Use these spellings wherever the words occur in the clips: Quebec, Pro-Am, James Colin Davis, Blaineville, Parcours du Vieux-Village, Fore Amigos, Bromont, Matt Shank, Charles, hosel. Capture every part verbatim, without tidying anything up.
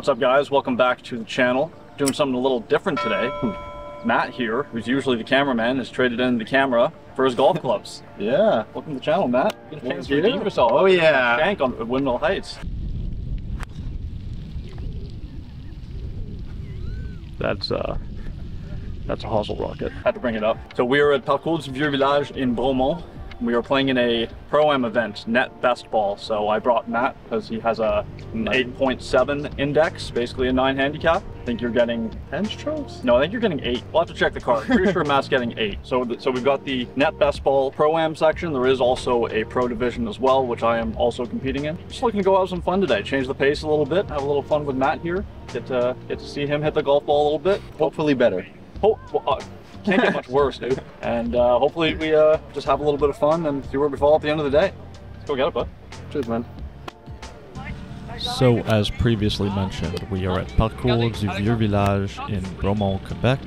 What's up, guys? Welcome back to the channel. Doing something a little different today. Matt here, who's usually the cameraman, has traded in the camera for his golf clubs. Yeah. Welcome to the channel, Matt. You can redeem yourself. Oh yeah. Shank on Windmill Heights. That's uh, that's a hosel rocket. Had to bring it up. So we are at Parcours du Vieux-Village in Bromont. We are playing in a pro-am event, net best ball. So I brought Matt because he has a eight point seven index, basically a nine handicap. I think you're getting ten strokes? No, I think you're getting eight. We'll have to check the card. Pretty sure Matt's getting eight. So, so we've got the net best ball pro-am section. There is also a pro division as well, which I am also competing in. Just looking to go have some fun today, change the pace a little bit, have a little fun with Matt here. Get to get to see him hit the golf ball a little bit. Hopefully better. Oh, well, uh, can't get much worse, dude. And uh, hopefully we uh, just have a little bit of fun and see where we fall at the end of the day. Let's go get it, bud. Cheers, man. So, as previously mentioned, we are at Parcours du Vieux-Village in Bromont, Quebec.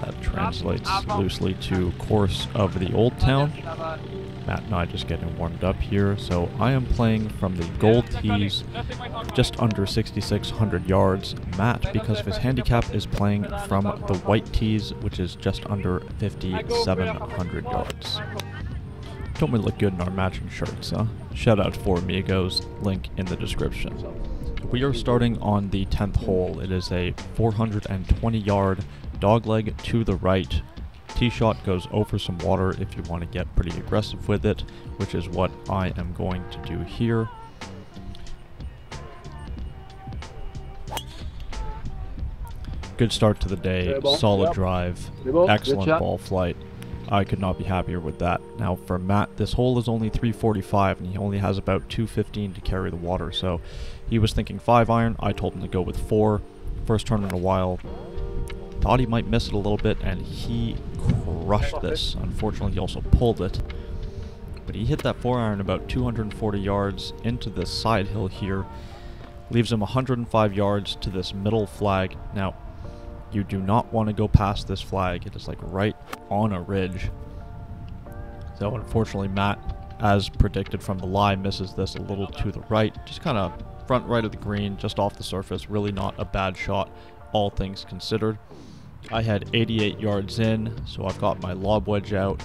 That translates loosely to Course of the Old Town. Matt and I just getting warmed up here, so I am playing from the gold tees, just under sixty-six hundred yards. Matt, because of his handicap, is playing from the white tees, which is just under fifty-seven hundred yards. Don't we look good in our matching shirts, huh? Shout out to Fore Amigos, link in the description. We are starting on the tenth hole. It is a four hundred twenty yard dogleg to the right. Tee shot goes over some water if you want to get pretty aggressive with it, which is what I am going to do here. Good start to the day, solid drive, excellent ball flight. I could not be happier with that. Now for Matt, this hole is only three forty-five and he only has about two fifteen to carry the water, so he was thinking five iron. I told him to go with four. First turn in a while. Thought he might miss it a little bit, and he crushed this. Unfortunately, he also pulled it. But he hit that four iron about two hundred forty yards into this side hill here. Leaves him one hundred five yards to this middle flag. Now, you do not want to go past this flag. It is like right on a ridge. So unfortunately, Matt, as predicted from the lie, misses this a little to the right. Just kind of front right of the green, just off the surface. Really not a bad shot, all things considered. I had eighty-eight yards in, so I've got my lob wedge out.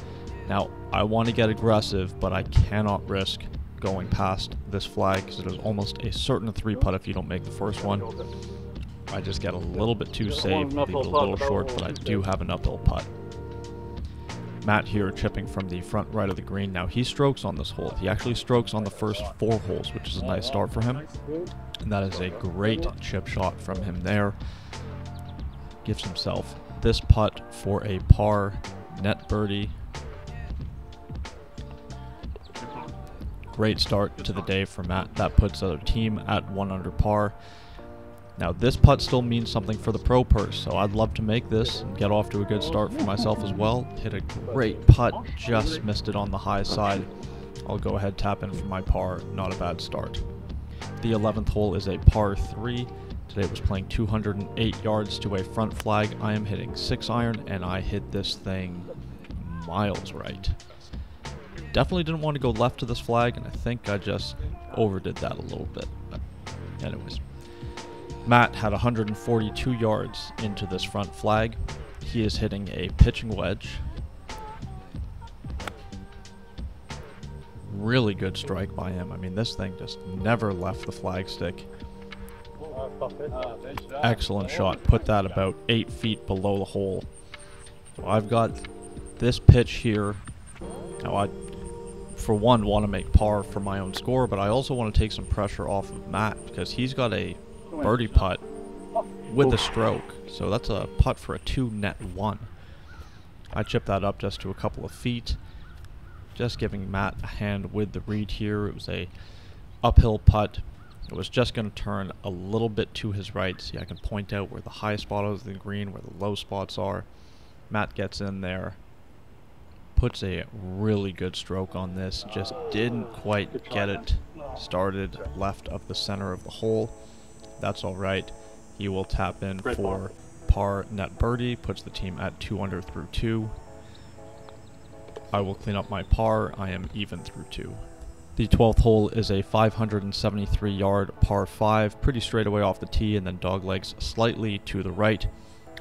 Now, I want to get aggressive, but I cannot risk going past this flag because it is almost a certain three-putt if you don't make the first one. I just get a little bit too safe, leave it a little short, but I do have an uphill putt. Matt here chipping from the front right of the green. Now, he strokes on this hole. He actually strokes on the first four holes, which is a nice start for him. And that is a great chip shot from him there. Gives himself this putt for a par, net birdie. Great start to the day for Matt. That puts the team at one under par. Now this putt still means something for the pro purse, so I'd love to make this and get off to a good start for myself as well. Hit a great putt, just missed it on the high side. I'll go ahead, tap in for my par. Not a bad start. The eleventh hole is a par three. Today was playing two hundred eight yards to a front flag. I am hitting six iron and I hit this thing miles right. Definitely didn't want to go left to this flag and I think I just overdid that a little bit. But anyways, Matt had one hundred forty-two yards into this front flag. He is hitting a pitching wedge. Really good strike by him. I mean, this thing just never left the flagstick. Excellent shot. Put that about eight feet below the hole. So I've got this pitch here. Now I, for one, want to make par for my own score, but I also want to take some pressure off of Matt because he's got a birdie putt with a stroke. So that's a putt for a two net one. I chip that up just to a couple of feet. Just giving Matt a hand with the read here. It was a uphill putt. It was just going to turn a little bit to his right. See, I can point out where the high spot is in the green, where the low spots are. Matt gets in there, puts a really good stroke on this, just didn't quite get it started left of the center of the hole. That's all right. He will tap in for par, net birdie, puts the team at two under through two. I will clean up my par. I am even through two. The twelfth hole is a five hundred seventy-three yard par five, pretty straight away off the tee and then dog legs slightly to the right.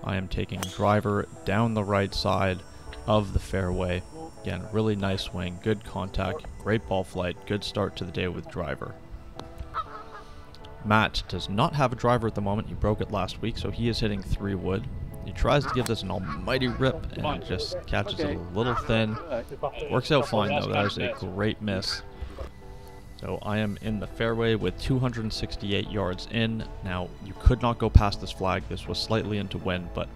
I am taking driver down the right side of the fairway. Again, really nice swing, good contact, great ball flight, good start to the day with driver. Matt does not have a driver at the moment. He broke it last week, so he is hitting three wood. He tries to give this an almighty rip and just catches it a little thin. Works out fine though, that is a great miss. So I am in the fairway with two hundred sixty-eight yards in. Now, you could not go past this flag. This was slightly into wind, but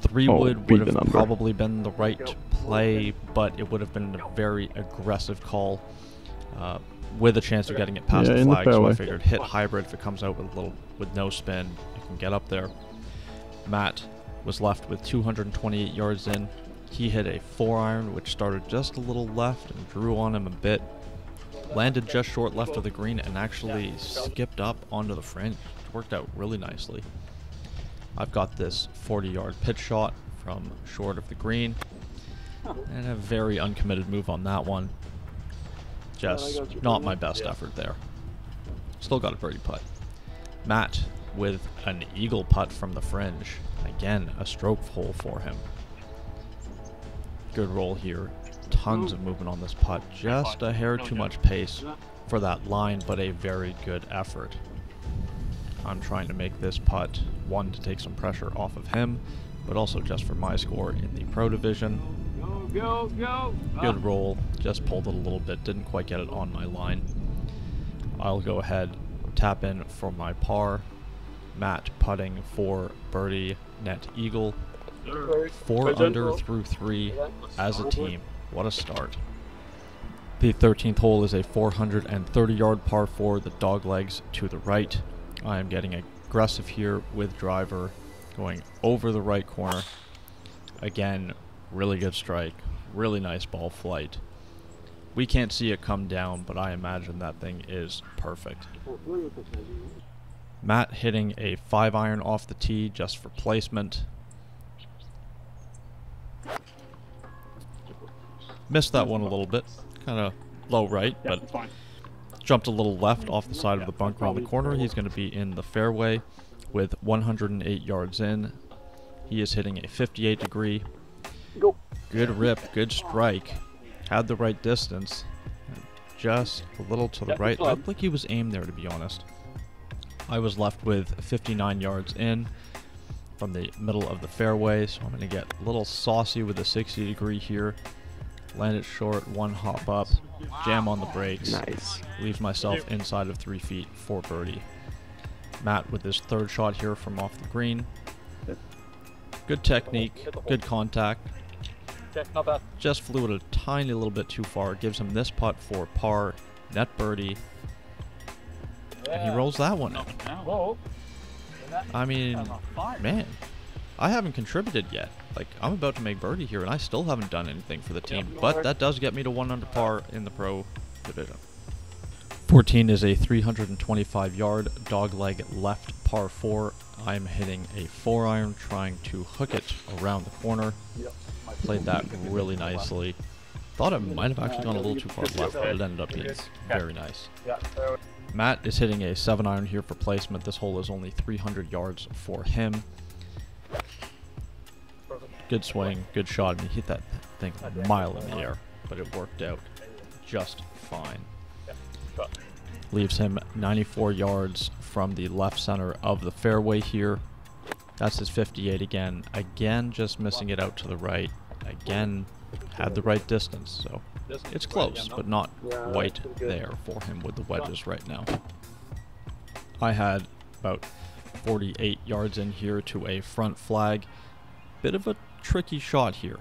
three oh, wood would have probably been the right play, but it would have been a very aggressive call uh, with a chance of getting it past yeah, the flag. The so I figured hit hybrid if it comes out with a little, with no spin, it can get up there. Matt was left with two hundred twenty-eight yards in. He hit a four iron, which started just a little left and drew on him a bit. Landed just short left of the green and actually skipped up onto the fringe. It worked out really nicely. I've got this forty yard pitch shot from short of the green. And a very uncommitted move on that one. Just not my best effort there. Still got a birdie putt. Matt with an eagle putt from the fringe. Again, a stroke hole for him. Good roll here. Tons of movement on this putt, just a hair too much pace for that line, but a very good effort. I'm trying to make this putt, one, to take some pressure off of him, but also just for my score in the pro division. Go, go, go. Good roll, just pulled it a little bit, didn't quite get it on my line. I'll go ahead, tap in for my par. Matt putting for birdie, net eagle, four under through three as a team. What a start. The thirteenth hole is a four hundred thirty yard par four, the dog legs to the right. I am getting aggressive here with driver, going over the right corner. Again, really good strike, really nice ball flight. We can't see it come down, but I imagine that thing is perfect. Matt hitting a five iron off the tee just for placement. Missed that one a little bit, kind of low right, yeah, but fine. Jumped a little left off the side yeah, of the bunker on the corner. He's going to be in the fairway with one hundred eight yards in. He is hitting a fifty-eight degree. Go. Good rip, good strike. Had the right distance. Just a little to the yeah, right. Looked like he was aimed there, to be honest. I was left with fifty-nine yards in from the middle of the fairway, so I'm going to get a little saucy with a sixty degree here. Land it short, one hop up, jam on the brakes, nice. Leave myself inside of three feet for birdie. Matt with his third shot here from off the green. Good technique, good contact. Just flew it a tiny little bit too far, gives him this putt for par, net birdie, and he rolls that one up. I mean, man. I haven't contributed yet. Like, I'm about to make birdie here, and I still haven't done anything for the team. But that does get me to one under par in the pro division. fourteen is a three hundred twenty-five yard dogleg left par four. I'm hitting a four iron, trying to hook it around the corner. Played that really nicely. Thought it might have actually gone a little too far left, but it ended up being very nice. Matt is hitting a seven iron here for placement. This hole is only three hundred yards for him. Good swing, good shot, and he hit that thing a mile in the air, but it worked out just fine. Leaves him ninety-four yards from the left center of the fairway here. That's his fifty-eight again. Again, just missing it out to the right. Again, had the right distance, so it's close, but not quite there for him with the wedges right now. I had about forty-eight yards in here to a front flag. Bit of a tricky shot here.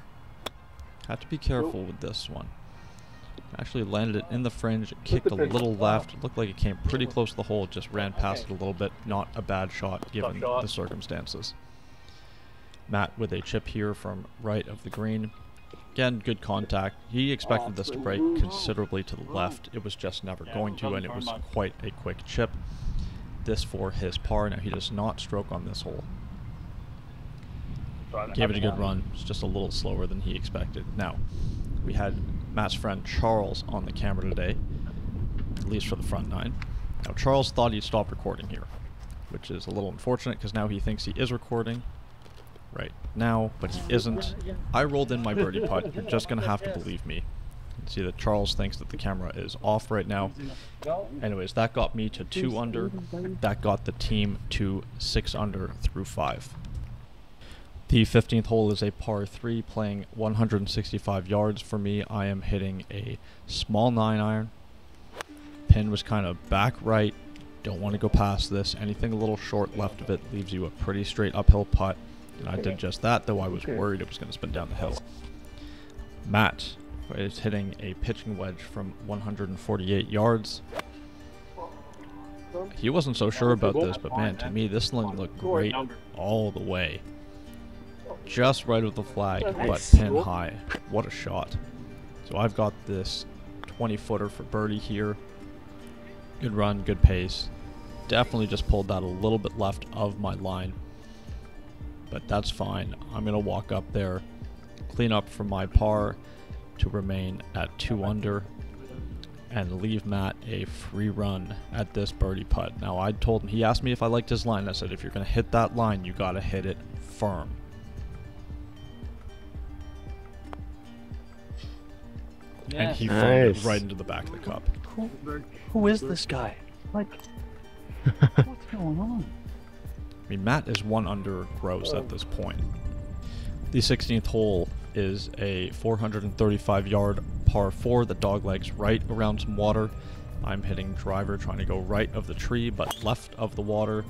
Have to be careful with this one. Actually landed it in the fringe, kicked a little left. Looked like it came pretty close to the hole, just ran past it a little bit. Not a bad shot given the circumstances. Matt with a chip here from right of the green. Again, good contact. He expected this to break considerably to the left. It was just never going to, and it was quite a quick chip. This for his par. Now, he does not stroke on this hole. Gave it a good run. It's just a little slower than he expected. Now, we had Matt's friend Charles on the camera today, at least for the front nine. Now Charles thought he'd stopped recording here, which is a little unfortunate because now he thinks he is recording right now, but he isn't. I rolled in my birdie putt. You're just going to have to believe me. You can see that Charles thinks that the camera is off right now. Anyways, that got me to two under. That got the team to six under through five. The fifteenth hole is a par three playing one hundred sixty-five yards. For me, I am hitting a small nine iron. Pin was kind of back right. Don't want to go past this. Anything a little short left of it leaves you a pretty straight uphill putt. And I did just that, though I was worried it was going to spin down the hill. Matt is hitting a pitching wedge from one hundred forty-eight yards. He wasn't so sure about this, but man, to me, this sling looked great all the way. Just right of the flag, but pin high. What a shot. So I've got this twenty footer for birdie here. Good run, good pace. Definitely just pulled that a little bit left of my line, but that's fine. I'm gonna walk up there, clean up from my par to remain at two under and leave Matt a free run at this birdie putt. Now I told him, he asked me if I liked his line. I said, if you're gonna hit that line, you gotta hit it firm. And he nice. Followed it right into the back of the cup. Who, who is this guy? Like, what's going on? I mean, Matt is one under gross at this point. The sixteenth hole is a four hundred thirty-five yard par four. The dog legs right around some water. I'm hitting driver, trying to go right of the tree, but left of the water.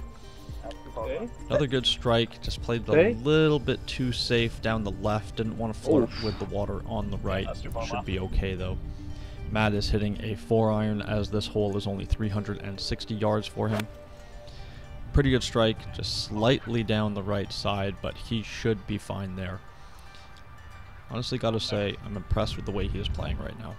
Another good strike. Just played it a little bit too safe down the left. Didn't want to flirt Oof. With the water on the right. Should be okay though. Matt is hitting a four iron as this hole is only three hundred sixty yards for him. Pretty good strike, just slightly down the right side, but he should be fine there. Honestly, gotta say, I'm impressed with the way he is playing right now.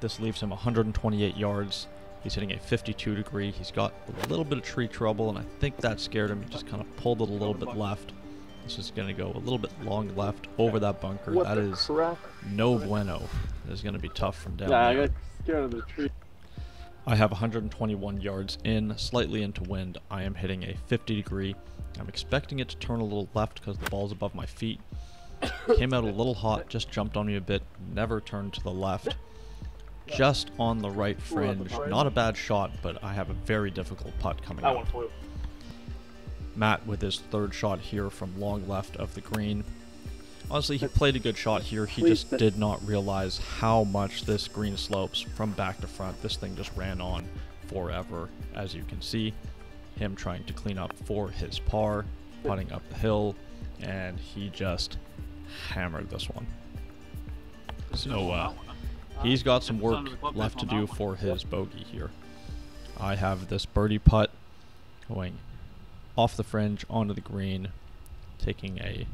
This leaves him one hundred twenty-eight yards. He's hitting a fifty-two degree. He's got a little bit of tree trouble, and I think that scared him. He just kind of pulled it a little bit left. This is going to go a little bit long left over that bunker. What that is crap? No bueno. It's going to be tough from down nah, there. I got scared of the tree. I have one hundred twenty-one yards in, slightly into wind. I am hitting a fifty degree. I'm expecting it to turn a little left because the ball's above my feet. Came out a little hot, just jumped on me a bit, never turned to the left. Just on the right fringe. Not a bad shot, but I have a very difficult putt coming up. Matt with his third shot here from long left of the green. Honestly, he played a good shot here. He just did not realize how much this green slopes from back to front. This thing just ran on forever, as you can see. Him trying to clean up for his par, putting up the hill, and he just hammered this one. So, uh... he's got some work left to do for his bogey here. I have this birdie putt going off the fringe onto the green, taking a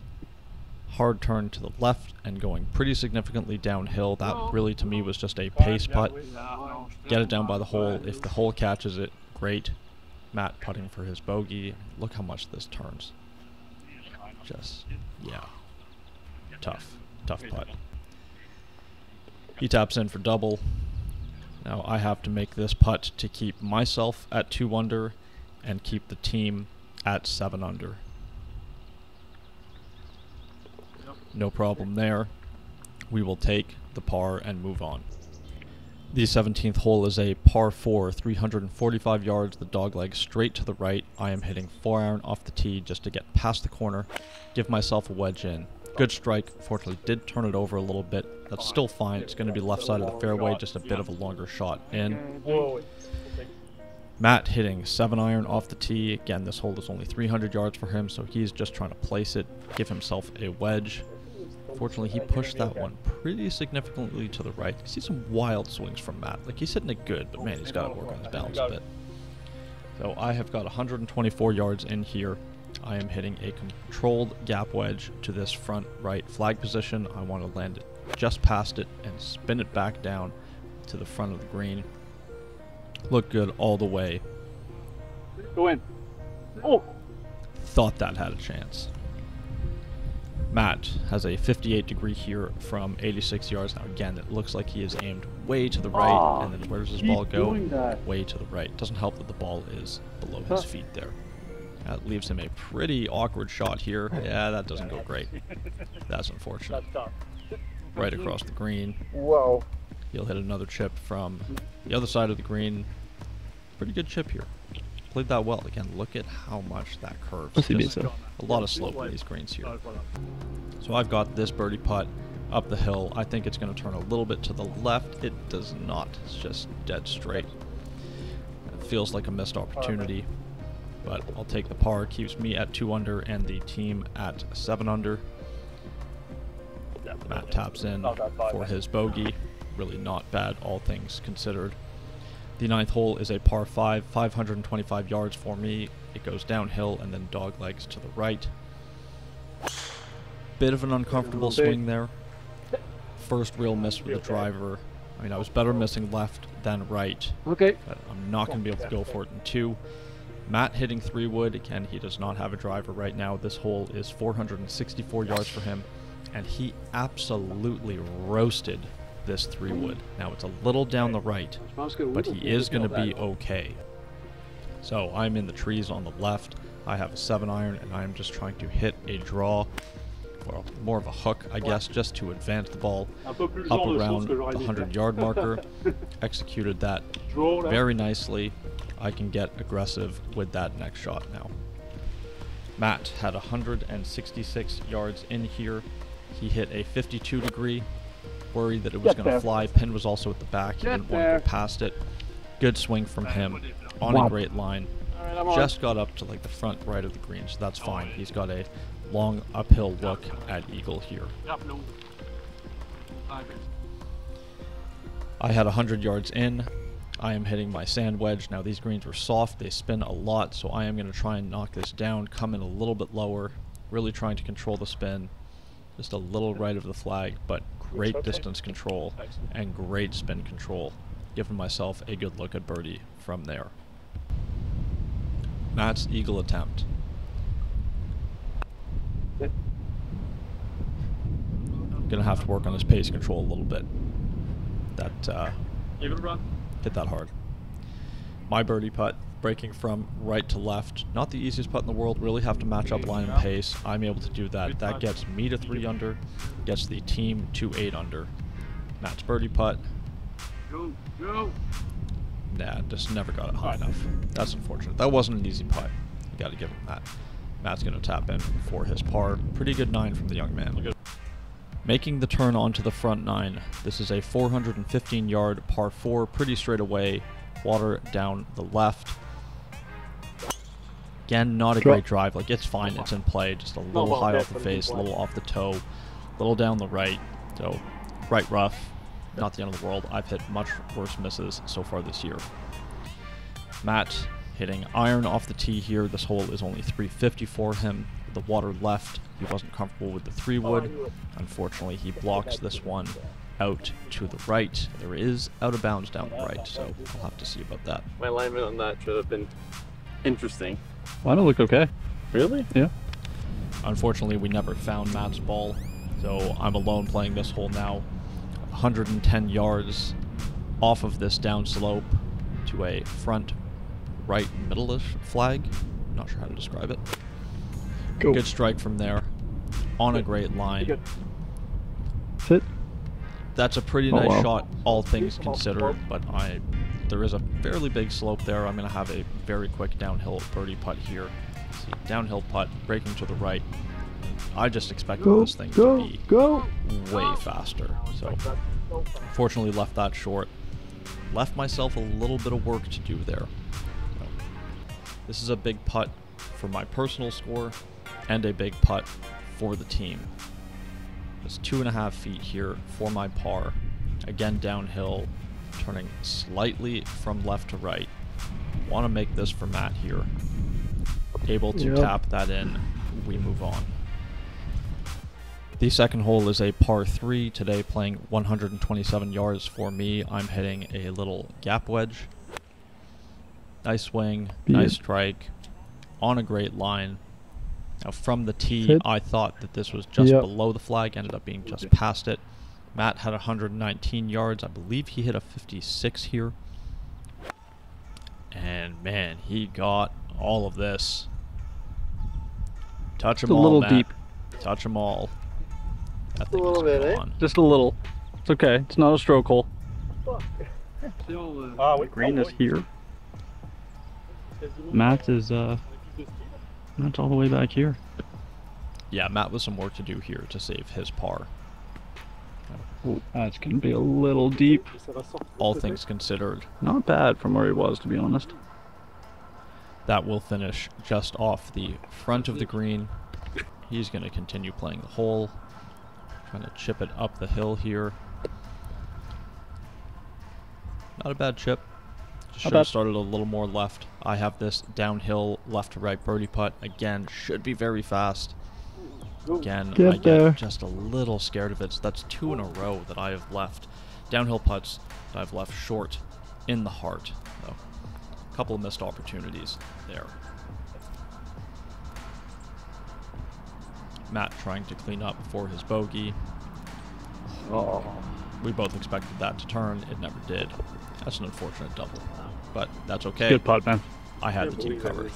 hard turn to the left and going pretty significantly downhill. That really to me was just a pace putt. Get it down by the hole. If the hole catches it, great. Matt putting for his bogey. Look how much this turns. Just, yeah. Tough, tough putt. He taps in for double. Now I have to make this putt to keep myself at two under and keep the team at seven under. No problem there. We will take the par and move on. The seventeenth hole is a par four, three hundred forty-five yards, the dog leg straight to the right. I am hitting four iron off the tee just to get past the corner, give myself a wedge in. Good strike. Fortunately, did turn it over a little bit. That's still fine. It's going to be left side of the fairway, just a bit of a longer shot in. Matt hitting seven iron off the tee. Again, this hole is only three hundred yards for him, so he's just trying to place it, give himself a wedge. Fortunately, he pushed that one pretty significantly to the right. You see some wild swings from Matt. Like, he's hitting it good, but man, he's got to work on his balance a bit. So I have got one hundred twenty-four yards in here. I am hitting a controlled gap wedge to this front right flag position. I want to land it just past it and spin it back down to the front of the green. Looked good all the way. Go in. Oh! Thought that had a chance. Matt has a fifty-eight degree here from eighty-six yards. Now again, it looks like he is aimed way to the right, oh, and then where does his ball go? Way to the right. Doesn't help that the ball is below huh. his feet there. That leaves him a pretty awkward shot here. Yeah, that doesn't go great. That's unfortunate. That's tough. Right across the green. Whoa. He'll hit another chip from the other side of the green. Pretty good chip here. Played that well. Again, look at how much that curves. A lot of slope on these greens here. So I've got this birdie putt up the hill. I think it's going to turn a little bit to the left. It does not. It's just dead straight. It feels like a missed opportunity, but I'll take the par. Keeps me at two under and the team at seven under. Matt taps in for his bogey. Really not bad, all things considered. The ninth hole is a par five, five hundred twenty-five yards for me. It goes downhill and then dog legs to the right. Bit of an uncomfortable swing there. First real miss with the driver. I mean, I was better missing left than right. Okay. But I'm not going to be able to go for it in two. Matt hitting three wood. Again, he does not have a driver right now. This hole is four hundred sixty-four yards for him. And he absolutely roasted this three wood. Now it's a little down the right, but he is going to be okay. So I'm in the trees on the left. I have a seven iron and I'm just trying to hit a draw, well, more of a hook, I guess, just to advance the ball up around the hundred yard marker. Executed that very nicely. I can get aggressive with that next shot now. Matt had one hundred sixty-six yards in here. He hit a fifty-two degree. Worried that it was going to fly. Pin was also at the back. He didn't want to go past it. Good swing from him on wow. a great line. Right, just got up to like the front right of the green, so that's fine. He's got a long uphill look at eagle here. I had one hundred yards in. I am hitting my sand wedge. Now these greens were soft. They spin a lot, so I am going to try and knock this down. Come in a little bit lower. Really trying to control the spin. Just a little right of the flag, but great okay. distance control and great spin control, giving myself a good look at birdie from there. Matt's eagle attempt. I'm gonna have to work on his pace control a little bit. That uh, hit that hard. My birdie putt, breaking from right to left. Not the easiest putt in the world, really have to match up line and pace. I'm able to do that. That gets me to three under, gets the team to eight under. Matt's birdie putt. Nah, just never got it high enough. That's unfortunate. That wasn't an easy putt. You gotta give him that. Matt's gonna tap in for his par. Pretty good nine from the young man. Making the turn onto the front nine. This is a four hundred fifteen yard par four, pretty straight away. Water down the left. Again, not a great drive. Like, it's fine, it's in play. Just a little high off the face, a little off the toe, a little down the right. So, right rough, not the end of the world. I've hit much worse misses so far this year. Matt hitting iron off the tee here. This hole is only three fifty for him. The water left, he wasn't comfortable with the three wood. Unfortunately, he blocks this one out to the right. There is out of bounds down the right, so I'll have to see about that. My alignment on that should have been interesting. Well, I don't look okay. Really? Yeah. Unfortunately, we never found Matt's ball, so I'm alone playing this hole now. one hundred ten yards off of this down slope to a front right middle-ish flag. Not sure how to describe it. Go. Good strike from there on a great line. Sit. That's a pretty oh, nice wow. shot, all things considered, but I, there is a fairly big slope there. I'm going to have a very quick downhill birdie putt here. See, downhill putt, breaking to the right. I just expected go, this thing go, to be go. way faster. So, fortunately left that short. Left myself a little bit of work to do there. So, this is a big putt for my personal score and a big putt for the team. It's two and a half feet here for my par. Again, downhill, turning slightly from left to right. Want to make this for Matt here. Able to yep. tap that in. We move on. The second hole is a par three. Today playing one hundred twenty-seven yards for me. I'm hitting a little gap wedge. Nice swing, nice strike, on a great line. Now from the tee, Hit. I thought that this was just yep. below the flag, ended up being just past it. Matt had one hundred nineteen yards. I believe he hit a fifty-six here. And, man, he got all of this. Touch them all, a little Matt. deep. Touch them all. That thing a little bit, eh? Just a little. It's okay. It's not a stroke hole. Fuck. Still, uh, uh, wait, green oh, is here. Matt is, uh... Matt's all the way back here. Yeah, Matt with some work to do here to save his par. Ooh, that's going to be a little deep. All things considered. Not bad from where he was, to be honest. That will finish just off the front of the green. He's going to continue playing the hole. Trying to chip it up the hill here. Not a bad chip. Should have started a little more left. I have this downhill left to right birdie putt. Again, should be very fast. Again, get I there. get just a little scared of it. So that's two in a row that I have left. Downhill putts that I've left short in the heart. So, a couple of missed opportunities there. Matt trying to clean up for his bogey. Oh. We both expected that to turn. It never did. That's an unfortunate double. But that's okay. Good putt, man. I had the team covered.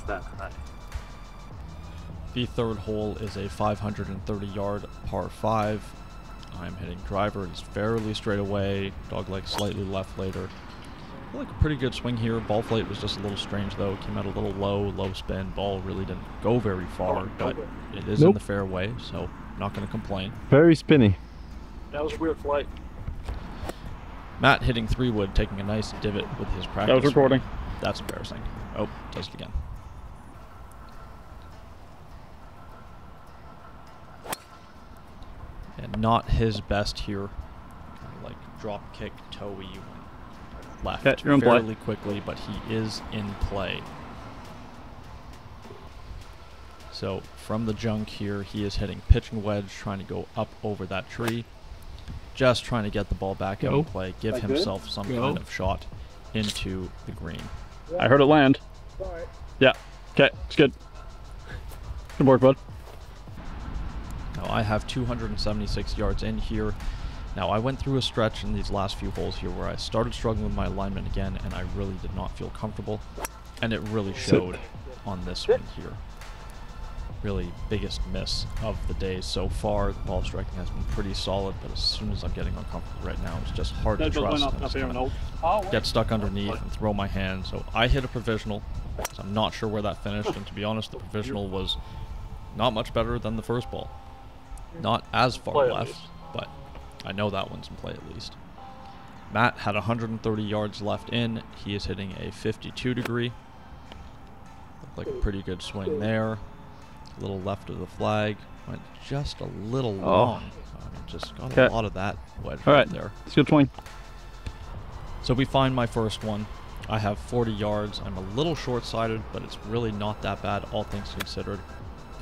The third hole is a five hundred thirty yard par five. I'm hitting driver. It's fairly straight away. Dog leg slightly left later. I feel like a pretty good swing here. Ball flight was just a little strange, though. It came out a little low, low spin. Ball really didn't go very far, but it is nope. in the fairway, so not going to complain. Very spinny. That was a weird flight. Matt hitting three wood, taking a nice divot with his practice. That was recording. That's embarrassing. Oh, does it again. And not his best here. Kind of like drop kick, toe-y left yeah, fairly play. quickly, but he is in play. So from the junk here, he is hitting pitching wedge, trying to go up over that tree. Just trying to get the ball back out of play, give that himself good? some go. kind of shot into the green. Yeah. I heard it land. Sorry. Yeah, okay, it's good. Good work, bud. Now I have two hundred seventy-six yards in here. Now I went through a stretch in these last few holes here where I started struggling with my alignment again, and I really did not feel comfortable. And it really showed Sit. on this Sit. one here. Really biggest miss of the day so far. The ball striking has been pretty solid, but as soon as I'm getting uncomfortable right now, it's just hard that to trust. Up, up and oh, get stuck underneath and throw my hand. So I hit a provisional. So I'm not sure where that finished, and to be honest, the provisional was not much better than the first ball. Not as far play left, but I know that one's in play at least. Matt had one hundred thirty yards left in. He is hitting a fifty-two degree. Looked like a pretty good swing there. A little left of the flag. Went just a little oh. long. I just got okay. a lot of that wedge All right, right there. It's a good swing. So we find my first one. I have forty yards. I'm a little short-sighted, but it's really not that bad, all things considered.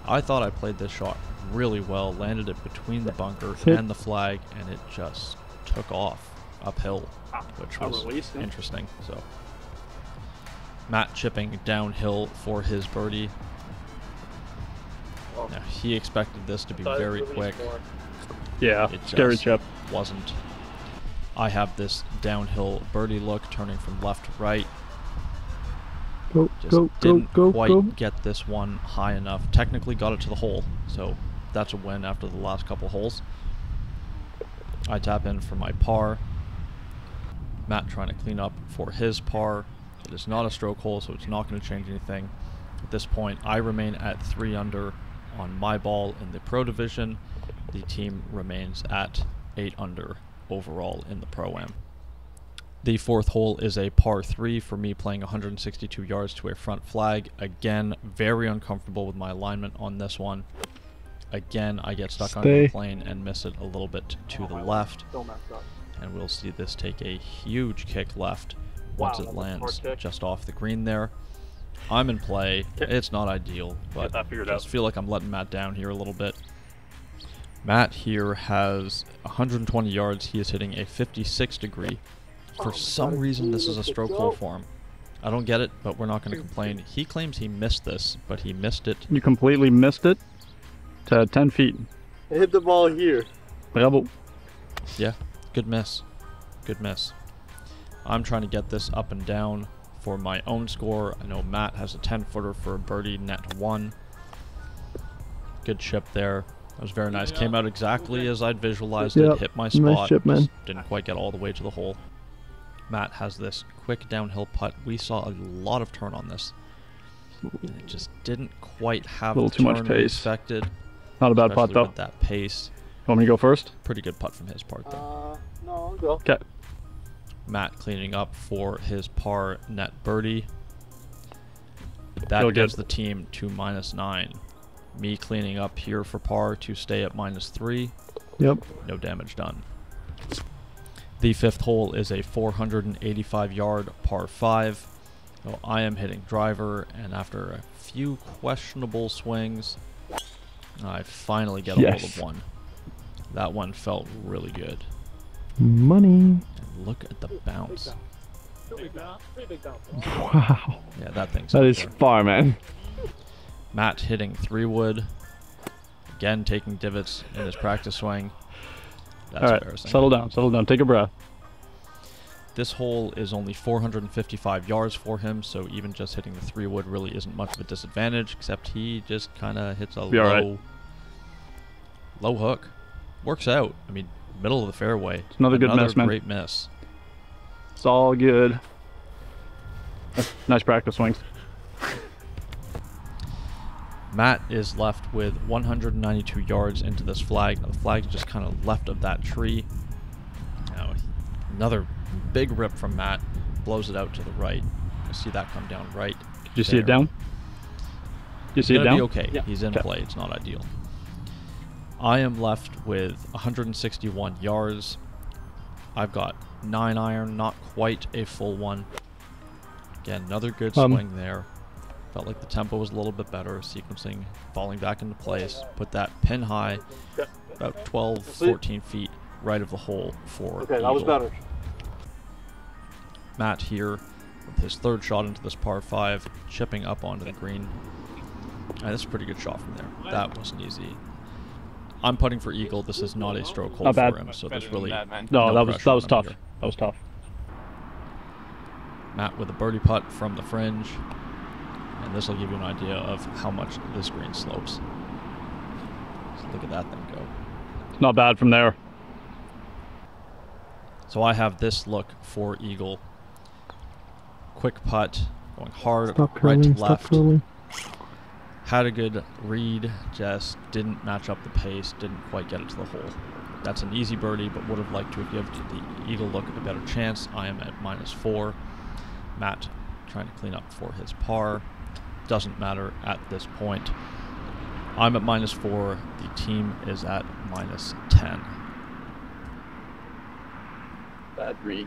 I thought I played this shot really well, landed it between the bunker and the flag, and it just took off uphill, which was interesting. So Matt chipping downhill for his birdie. Now, he expected this to be very quick. Yeah, it scary chip. Wasn't. I have this downhill birdie look, turning from left to right. Go, Just go, didn't go, quite go. get this one high enough. Technically got it to the hole, so that's a win after the last couple holes. I tap in for my par. Matt trying to clean up for his par. It is not a stroke hole, so it's not going to change anything. At this point, I remain at three under on my ball in the pro division. The team remains at eight under overall in the pro-am. The fourth hole is a par three for me, playing one hundred sixty-two yards to a front flag. Again, very uncomfortable with my alignment on this one. Again, I get stuck Stay. on the plane and miss it a little bit to oh, the left. And we'll see this take a huge kick left once wow, it lands just off the green there. I'm in play. It's not ideal, but I just out. feel like I'm letting Matt down here a little bit. Matt here has one hundred twenty yards. He is hitting a fifty-six degree. For some reason, this is a stroke hole for him. I I don't get it, but we're not going to complain. He claims he missed this, but he missed it. You completely missed it to ten feet. It hit the ball here. Bravo. Yeah, good miss. Good miss. I'm trying to get this up and down for my own score. I know Matt has a ten-footer for a birdie, net one. Good chip there. That was very nice. Came out exactly as I'd visualized yep. it. Hit my spot. Nice chip, man. Didn't quite get all the way to the hole. Matt has this quick downhill putt. We saw a lot of turn on this. And it just didn't quite have a little too much pace. Expected. Not a bad putt though. With that pace. Want me to go first? Pretty good putt from his part though. Uh, no, I'll go. Okay. Matt cleaning up for his par net birdie. That He'll gives get. the team to minus nine. Me cleaning up here for par to stay at minus three. Yep. No damage done. The fifth hole is a four hundred eighty-five yard par five. So I am hitting driver, and after a few questionable swings, I finally get a yes. hold of one. That one felt really good. Money. And look at the bounce. Big bounce. Big bounce. Wow. Yeah, that thing's That is there. far, man. Matt hitting three wood. Again, taking divots in his practice swing. That's All right, embarrassing. Settle down, settle down, take a breath. This hole is only four hundred fifty-five yards for him, so even just hitting the three wood really isn't much of a disadvantage, except he just kind of hits a Be low right. low hook. Works out. I mean, middle of the fairway. It's another good another miss, man. great miss. It's all good. Nice practice swings. Matt is left with one hundred ninety-two yards into this flag. Now the flag's just kind of left of that tree. Now, another big rip from Matt. Blows it out to the right. I see that come down right. Did you there. see it down? Did you see it down? Be okay. Yeah. He's in okay. play. It's not ideal. I am left with one hundred sixty-one yards. I've got nine iron, not quite a full one. Again, another good um, swing there. Felt like the tempo was a little bit better, sequencing, falling back into place, put that pin high, about twelve, fourteen feet right of the hole for Okay, that was better. Matt here with his third shot into this par five, chipping up onto the green. Right, that's a pretty good shot from there. That wasn't easy. I'm putting for eagle. This is not a stroke hole for him, so there's really that, no, no that was that was tough. Here. That was tough. Matt with a birdie putt from the fringe. And this will give you an idea of how much this green slopes. So look at that thing go. It's not bad from there. So I have this look for eagle. Quick putt, going hard, stop right curling, to left. Had a good read, just didn't match up the pace, didn't quite get it to the hole. That's an easy birdie, but would have liked to have given the eagle look a better chance. I am at minus four. Matt trying to clean up for his par. Doesn't matter at this point. I'm at minus four. The team is at minus ten. Bad read.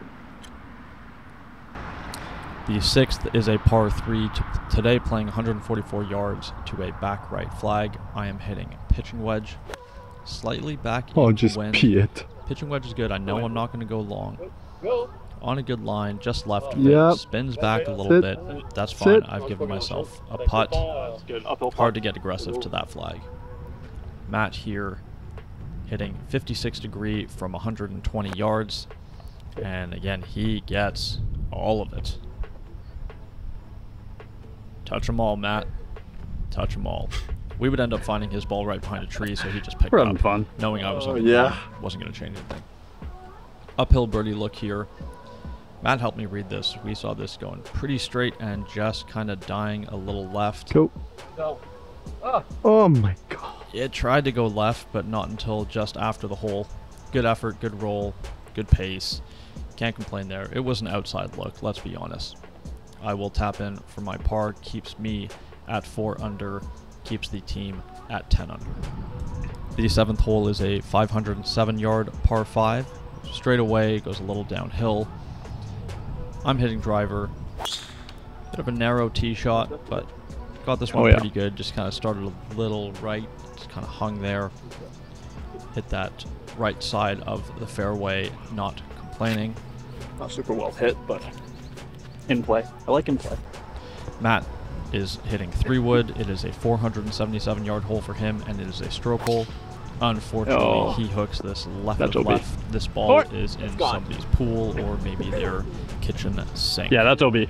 The sixth is a par three. Today playing one hundred forty-four yards to a back right flag. I am hitting pitching wedge. Slightly back. Oh, just wind. pee it. Pitching wedge is good. I know I'm not going to go long. On a good line, just left of yep. it, spins back a little Sit. bit. That's fine. Sit. I've given myself a putt. Hard to get aggressive to that flag. Matt here hitting fifty-six degree from one hundred twenty yards. And again, he gets all of it. Touch them all, Matt. Touch them all. We would end up finding his ball right behind a tree, so he just picked We're up. Having fun. Knowing I was on the yeah. ball, wasn't going to change anything. Uphill birdie look here. Matt helped me read this. We saw this going pretty straight and just kind of dying a little left. Cool. No. Ah. Oh my god. It tried to go left, but not until just after the hole. Good effort, good roll, good pace. Can't complain there. It was an outside look, let's be honest. I will tap in for my par. Keeps me at four under. Keeps the team at ten under. The seventh hole is a five hundred seven yard par five. Straight away, goes a little downhill. I'm hitting driver. Bit of a narrow tee shot, but got this one oh, yeah. pretty good. Just kind of started a little right, just kind of hung there. Hit that right side of the fairway, not complaining. Not super well hit, but in play. I like in play. Matt is hitting three wood. It is a four hundred seventy-seven yard hole for him, and it is a stroke hole. Unfortunately, oh, he hooks this left of left. This ball Fort. is in somebody's pool or maybe their kitchen sink. Yeah, that's O B.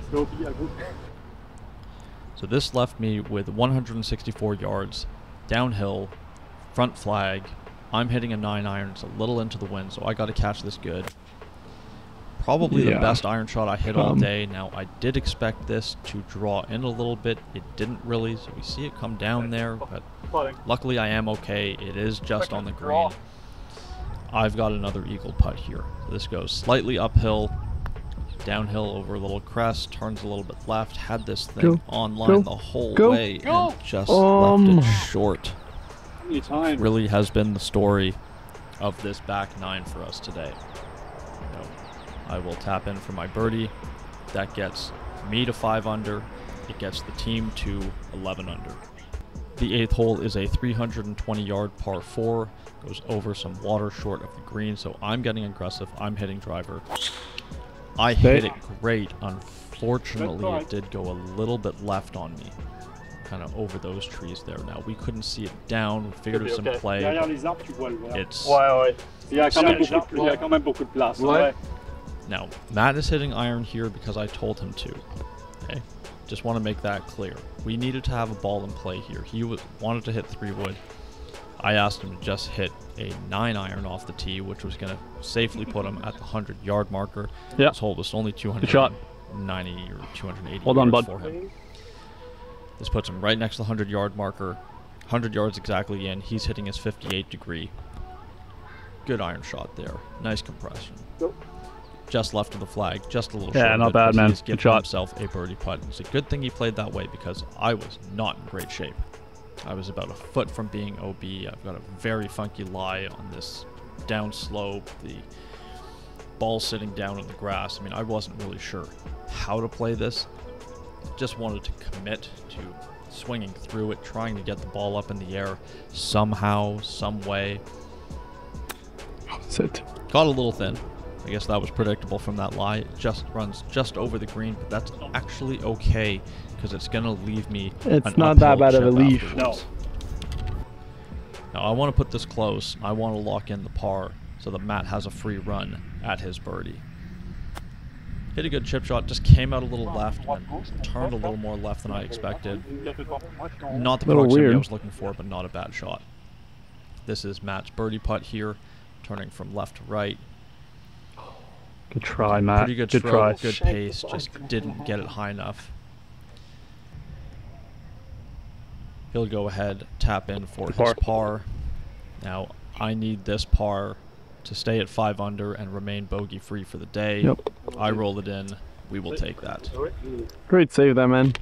So this left me with one hundred sixty-four yards, downhill, front flag. I'm hitting a nine iron. It's a little into the wind, so I got to catch this good. Probably yeah. the best iron shot I hit um, all day. Now, I did expect this to draw in a little bit. It didn't really, so we see it come down there, but luckily I am okay. It is just on the green. I've got another eagle putt here. So this goes slightly uphill, downhill over a little crest, turns a little bit left, had this thing go, online go, the whole go, way, go. and just um, left it short. Time. Really has been the story of this back nine for us today. I will tap in for my birdie. That gets me to five under. It gets the team to eleven under. The eighth hole is a three hundred twenty yard par four. Goes over some water short of the green, so I'm getting aggressive. I'm hitting driver. I hit it great. Unfortunately, it did go a little bit left on me. Kind of over those trees there. Now, we couldn't see it down. We figured it was in play. It's... It's... Now, Matt is hitting iron here because I told him to, okay? Just want to make that clear. We needed to have a ball in play here. He w wanted to hit three wood. I asked him to just hit a nine iron off the tee, which was going to safely put him at the hundred yard marker. Yeah. This hole was only two hundred ninety or two hundred eighty Hold on, bud. for him. This puts him right next to the hundred yard marker. hundred yards exactly in. He's hitting his fifty-eight degree. Good iron shot there. Nice compression. Nope. Just left of the flag, just a little short. Yeah, not bad, man. He's given himself a birdie putt. It's a good thing he played that way because I was not in great shape. I was about a foot from being O B. I've got a very funky lie on this down slope, the ball sitting down in the grass. I mean, I wasn't really sure how to play this. Just wanted to commit to swinging through it, trying to get the ball up in the air somehow, some way. That's it. Got a little thin. I guess that was predictable from that lie. It just runs just over the green, but that's actually okay because it's going to leave me. It's not that bad of a leaf. Afterwards. No. Now, I want to put this close. I want to lock in the par so that Matt has a free run at his birdie. Hit a good chip shot, just came out a little left and turned a little more left than I expected. Not the proximity I was looking for, but not a bad shot. This is Matt's birdie putt here, turning from left to right. Good try, Matt. Pretty good, good throw, try. Good pace, just didn't get it high enough. He'll go ahead, tap in for his par. Now, I need this par to stay at five under and remain bogey-free for the day. Yep. I roll it in. We will take that. Great save there, man.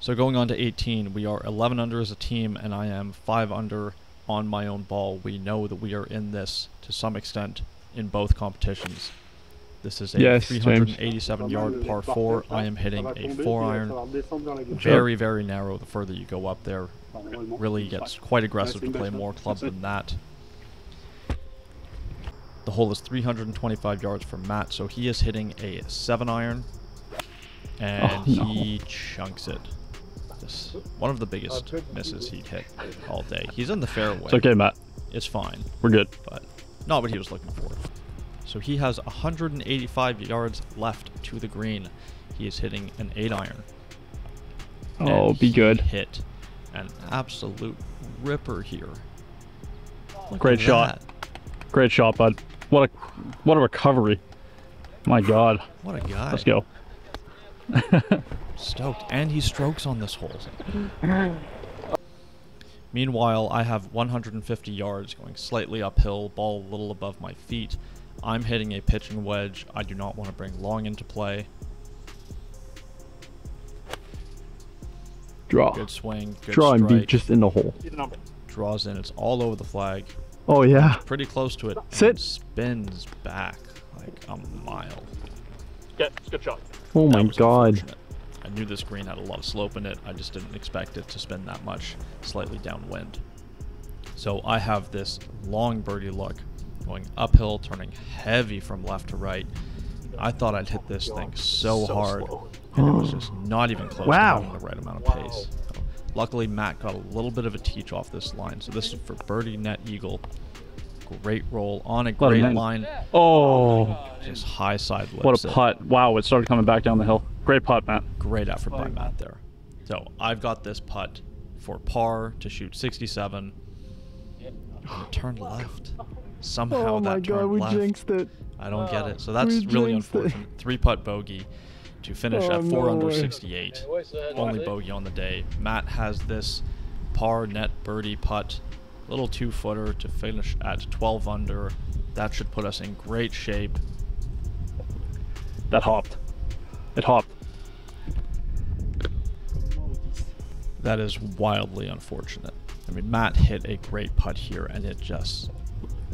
So going on to eighteen, we are eleven under as a team, and I am five under on my own ball. We know that we are in this to some extent in both competitions. This is a yes, three hundred eighty-seven yard par four. I am hitting a four iron. Very, very narrow the further you go up there. It really gets quite aggressive to play more club than that. The hole is three hundred twenty-five yards for Matt, so he is hitting a seven iron. And oh, no. he chunks it. This, one of the biggest misses he hit all day. He's in the fairway. It's okay, Matt. It's fine. We're good. But not what he was looking for. So he has one hundred eighty-five yards left to the green. He is hitting an eight iron. Oh, and be good. Hit an absolute ripper here. Look Great shot. That. Great shot, bud. What a what a recovery. My God. What a guy. Let's go. Stoked. And he strokes on this hole. Meanwhile, I have one hundred fifty yards going slightly uphill, ball a little above my feet. I'm hitting a pitching wedge. I do not want to bring long into play. Draw. Good swing. Good Draw strike. and be just in the hole. Draws in. It's all over the flag. Oh, yeah. Pretty close to it. Sit. Spins back like a mile. Yeah, it's a good shot. Oh, my God. I knew this green had a lot of slope in it. I just didn't expect it to spin that much slightly downwind. So I have this long birdie look going uphill, turning heavy from left to right. I thought I'd hit this thing so hard, and it was just not even close wow. to having the right amount of pace. So, luckily, Matt got a little bit of a teach off this line. So this is for birdie, net, eagle. Great roll on a great a line. Oh, just high side lift. What a putt! Wow, it started coming back down the hill. Great putt, Matt. Great effort by Matt there. So I've got this putt for par to shoot sixty-seven. Turn left. Somehow oh that turned God, we left. Jinxed it. I don't get it. So that's really unfortunate. It. Three putt bogey to finish oh, at four no under way. sixty-eight. Only bogey on the day. Matt has this par net birdie putt. Little two-footer to finish at twelve under. That should put us in great shape. That hopped. It hopped. That is wildly unfortunate. I mean, Matt hit a great putt here, and it just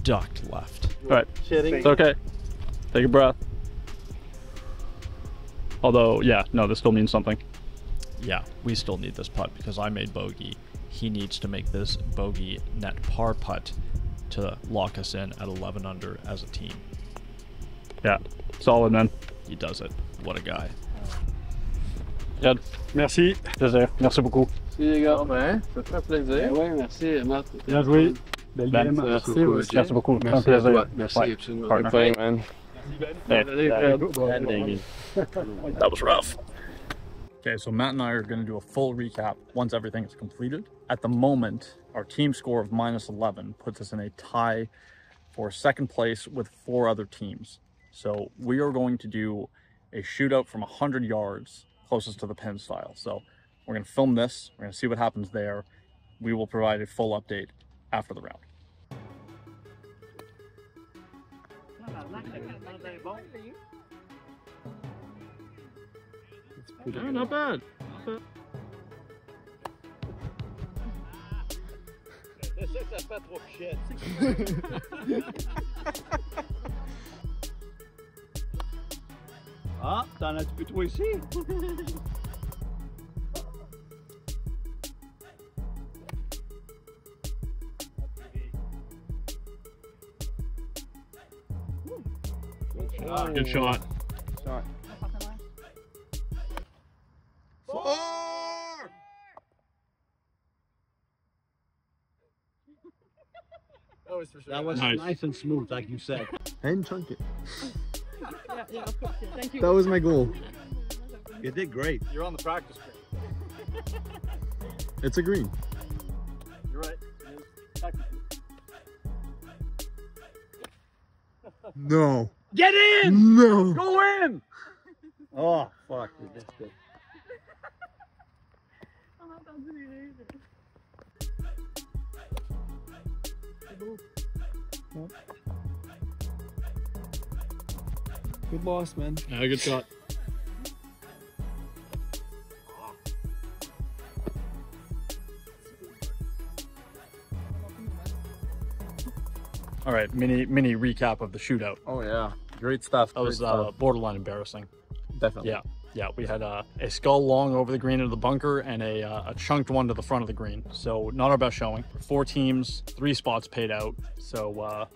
ducked left. All right. It's okay. Take a breath. Although, yeah, no, this still means something. Yeah, we still need this putt because I made bogey. He needs to make this bogey net par putt to lock us in at eleven under as a team. Yeah, solid, man. He does it. What a guy. Yeah. Merci. Plaisir. Merci beaucoup. Merci, les gars. Ouais, ça fait plaisir. Oui, merci, Matt. Bien joué. Belle game. Merci, merci beaucoup. Merci, plaisir. Merci, absolument. Perfect, man. That was rough. Okay, so Matt and I are going to do a full recap once everything is completed. At the moment, our team score of minus eleven puts us in a tie for second place with four other teams. So we are going to do a shootout from one hundred yards closest to the pin style. So we're going to film this. We're going to see what happens there. We will provide a full update after the round. Yeah, not bad. Not bad. Ah, t'en as-tu plus toi ici? Oh, good shot. Sorry. That was nice. nice and smooth, like you said. And chunk it. Yeah, yeah, of course. Thank you. That was my goal. You did great. You're on the practice green. It's a green. You're right. No. Get in! No. Go in! Oh, fuck. You missed it. Good loss, man. Yeah, good shot. All right, mini mini recap of the shootout. Oh yeah, great stuff. That great was stuff. Uh, borderline embarrassing. Definitely. Yeah, yeah. We had uh, a skull long over the green into the bunker and a, uh, a chunked one to the front of the green. So not our best showing. Four teams, three spots paid out. So. Uh,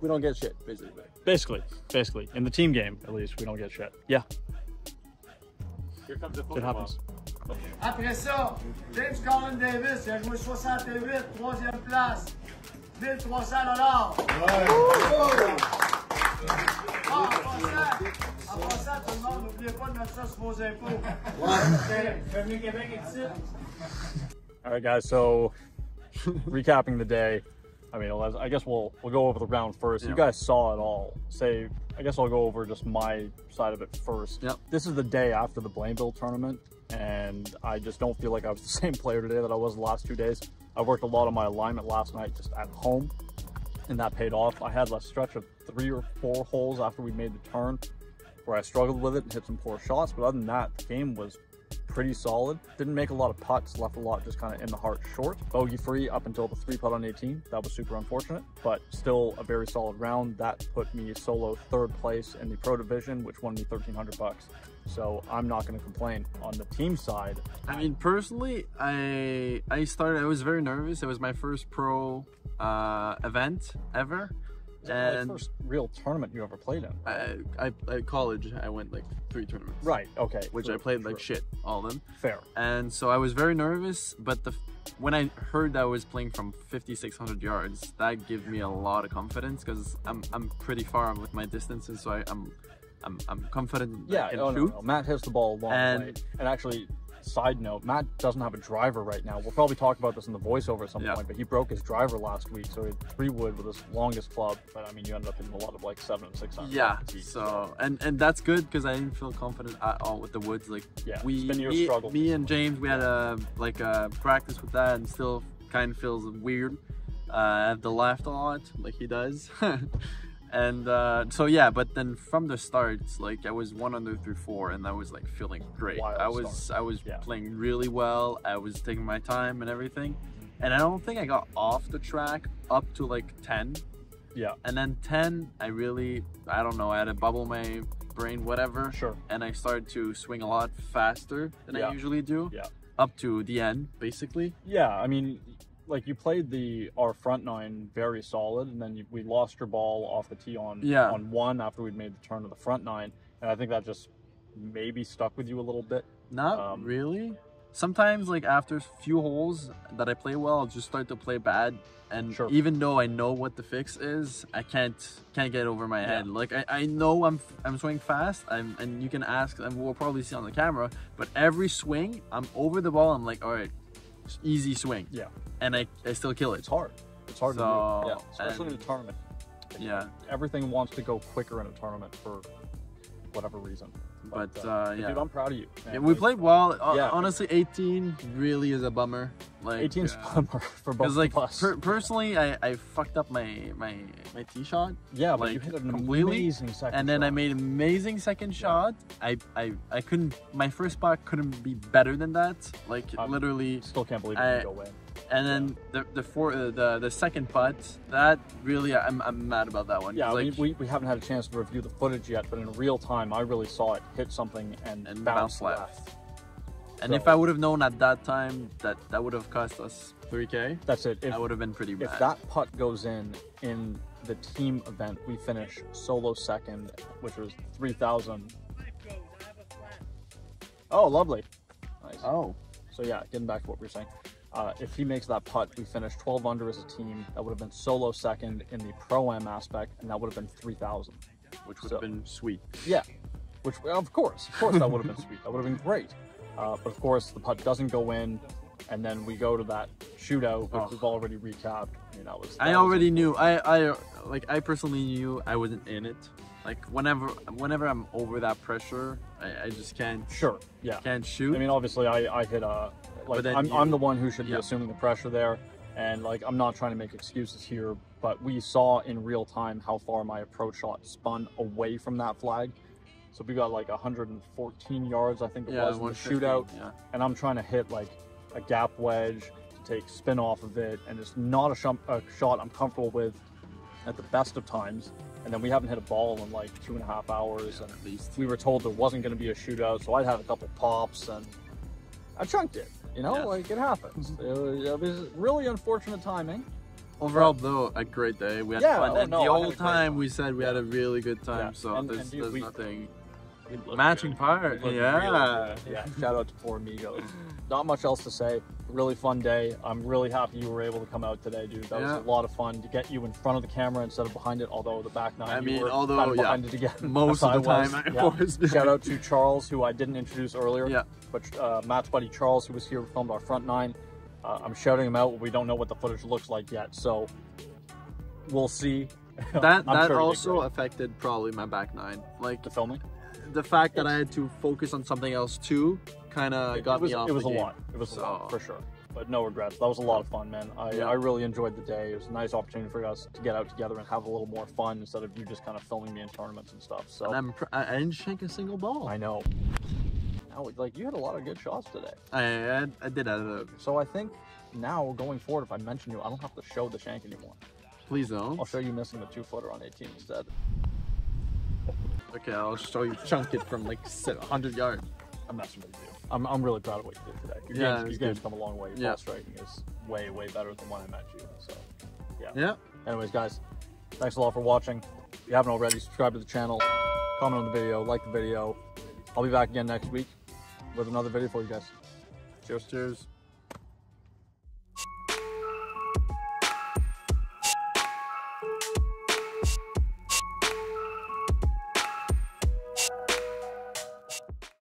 We don't get shit, basically. Basically, basically. In the team game, at least, we don't get shit. Yeah. Here comes the football. It happens. Après ça, James Colin Davis, il a joué soixante-huit, troisième place, mille trois cents dollars. En passant, tout le monde, n'oubliez pas de mettre ça sur vos impôts. Bienvenue Québec et ici. All right, guys, so recapping the day. I mean, I guess we'll we'll go over the round first. Yeah. You guys saw it all. Say, I guess I'll go over just my side of it first. Yep. This is the day after the Blaineville tournament, and I just don't feel like I was the same player today that I was the last two days. I worked a lot on my alignment last night just at home, and that paid off. I had a stretch of three or four holes after we made the turn where I struggled with it and hit some poor shots, but other than that, the game was pretty solid. Didn't make a lot of putts, left a lot just kind of in the heart short. Bogey free up until the three putt on eighteen. That was super unfortunate, but still a very solid round. That put me solo third place in the pro division, which won me thirteen hundred bucks. So I'm not going to complain. On the team side, I mean, personally, I I started, I was very nervous. It was my first pro uh, event ever. And the first real tournament you ever played in? I, I, at college, I went like three tournaments. Right, okay. Which true, I played true. like shit, all of them. Fair. And so I was very nervous, but the when I heard that I was playing from fifty-six hundred yards, that gave me a lot of confidence because I'm, I'm pretty far with my distances, so I, I'm, I'm, I'm confident yeah, I can no, shoot. No, no. Matt hits the ball a long and, way. And actually, side note, Matt doesn't have a driver right now. We'll probably talk about this in the voiceover at some yeah. point, but he broke his driver last week, so he had three wood with his longest club. But I mean, you ended up hitting a lot of like seven and six on. Yeah, so and and that's good because I didn't feel confident at all with the woods. Like yeah, we, it's been your me, struggle me and James, we had a like a practice with that, and still kind of feels weird. Uh, I have to laugh a lot, like he does. And uh, so yeah, but then from the start, like I was one under through four, and I was like feeling great. Wild I was start. I was yeah. playing really well. I was taking my time and everything, and I don't think I got off the track up to like ten. Yeah. And then ten, I really I don't know. I had a bubble in my brain, whatever. Sure. And I started to swing a lot faster than yeah. I usually do. Yeah. Up to the end, basically. Yeah, I mean. Like you played the our front nine very solid, and then you, we lost your ball off the tee on yeah. on one after we'd made the turn of the front nine, and I think that just maybe stuck with you a little bit. Not um, really. Sometimes like after a few holes that I play well, I'll just start to play bad, and sure. even though I know what the fix is, I can't can't get over my head. Yeah. Like I, I know I'm I'm swinging fast, I'm, and you can ask, and we'll probably see on the camera. But every swing, I'm over the ball. I'm like, all right, easy swing. Yeah. And I, I still kill it. It's hard. It's hard so, to do. Yeah, especially and, in a tournament. It, yeah. Everything wants to go quicker in a tournament for whatever reason. But, but uh, uh, yeah. Dude, I'm proud of you. Yeah, we played well. Yeah. Honestly, eighteen really is a bummer. Like eighteen's yeah. a bummer for both like, of us. Per personally, I, I fucked up my, my, my tee shot. Yeah, but like, you hit an completely. amazing second And then shot. I made an amazing second yeah. shot. I, I I couldn't, my first spot couldn't be better than that. Like I literally. Still can't believe it didn't go in. And then the the, four, uh, the the second putt, that really, I'm, I'm mad about that one. Yeah, like, I mean, we, we haven't had a chance to review the footage yet, but in real time, I really saw it hit something and, and bounce left. left. And so, if I would have known at that time that that would have cost us three K, that's it. If, I would have been pretty bad. If that putt goes in, in the team event, we finish solo second, which was three thousand. Oh, lovely. Nice. Oh. So yeah, getting back to what we were saying. Uh, if he makes that putt, we finish twelve under as a team. That would have been solo second in the pro-am aspect, and that would have been three thousand. Which would so, have been sweet. Yeah, which, of course, of course that would have been sweet. That would have been great. Uh, but of course, the putt doesn't go in, and then we go to that shootout, which oh. we've already recapped. I mean, that was, that I already was knew. I, I, like, I personally knew I wasn't in it. Like whenever, whenever I'm over that pressure, I, I just can't. Sure. Yeah. Can't shoot. I mean, obviously, I, I hit a. Like I'm, you, I'm the one who should yeah. be assuming the pressure there, and like I'm not trying to make excuses here, but we saw in real time how far my approach shot spun away from that flag. So we got like one hundred fourteen yards, I think it yeah, was in the shootout, yeah. and I'm trying to hit like a gap wedge to take spin off of it, and it's not a, sh a shot I'm comfortable with at the best of times. And then we haven't hit a ball in like two and a half hours, yeah, and at least we were told there wasn't going to be a shootout, so I'd had a couple pops and I chunked it. You know, yes. like it happens. It was, it was really unfortunate timing. Overall, but, though, a great day. We had yeah, fun. Oh, and no, the old time, time we said we yeah. had a really good time. Yeah. So and, there's, and dude, there's we, nothing matching power. Yeah. yeah. Shout out to Fore Amigos. Not much else to say. Really fun day. I'm really happy you were able to come out today, dude. That yeah. was a lot of fun to get you in front of the camera instead of behind it. Although the back nine, I mean, were although kind of behind yeah, it again. Most of the I time, I was. Yeah. Shout out to Charles, who I didn't introduce earlier. Yeah. But uh, Matt's buddy Charles, who was here, filmed our front nine. Uh, I'm shouting him out. We don't know what the footage looks like yet, so we'll see. That that sure also affected probably my back nine, like the filming. The fact that I had to focus on something else too kind of got was, me off. It was the a game. lot. It was so. a lot for sure. But no regrets. That was a lot of fun, man. I, yeah. I really enjoyed the day. It was a nice opportunity for us to get out together and have a little more fun instead of you just kind of filming me in tournaments and stuff. So and I'm pr I didn't shank a single ball. I know. Now, like you had a lot of good shots today. I, I, I did. I did. So I think now going forward, if I mention you, I don't have to show the shank anymore. Please don't. I'll show you missing the two footer on eighteen instead. Okay, I'll show you chunk it from like one hundred yards. I'm messing with you. I'm, I'm really proud of what you did today. Your yeah, game's, your game's come a long way. Your yeah. ball striking is way, way better than when I met you. So, yeah. Yeah. Anyways, guys, Thanks a lot for watching. If you haven't already, subscribe to the channel, comment on the video, like the video. I'll be back again next week with another video for you guys. Cheers, cheers.